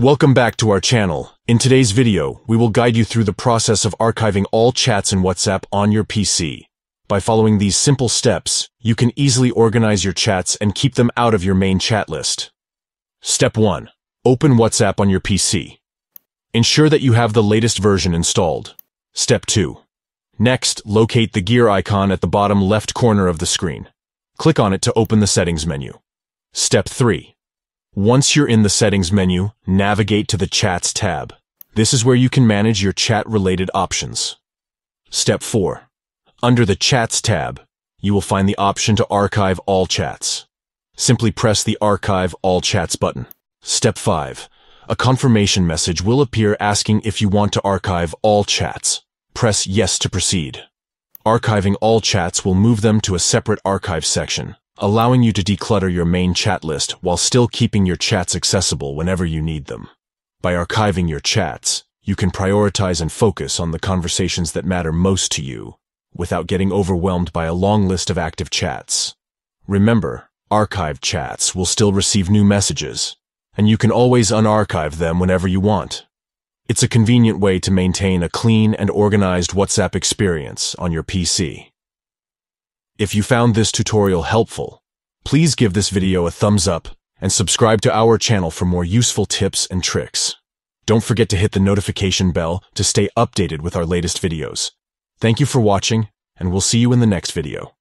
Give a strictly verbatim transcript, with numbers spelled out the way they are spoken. Welcome back to our channel. In today's video, we will guide you through the process of archiving all chats in WhatsApp on your P C. By following these simple steps, you can easily organize your chats and keep them out of your main chat list. Step one. Open WhatsApp on your P C. Ensure that you have the latest version installed. Step two. Next, locate the gear icon at the bottom left corner of the screen. Click on it to open the settings menu. Step three. Once you're in the settings menu, navigate to the Chats tab. This is where you can manage your chat-related options. Step four. Under the Chats tab, you will find the option to archive all chats. Simply press the Archive All Chats button. Step five. A confirmation message will appear asking if you want to archive all chats. Press Yes to proceed. Archiving all chats will move them to a separate archive section, allowing you to declutter your main chat list while still keeping your chats accessible whenever you need them. By archiving your chats, you can prioritize and focus on the conversations that matter most to you, without getting overwhelmed by a long list of active chats. Remember, archived chats will still receive new messages, and you can always unarchive them whenever you want. It's a convenient way to maintain a clean and organized WhatsApp experience on your P C. If you found this tutorial helpful, please give this video a thumbs up and subscribe to our channel for more useful tips and tricks. Don't forget to hit the notification bell to stay updated with our latest videos. Thank you for watching, and we'll see you in the next video.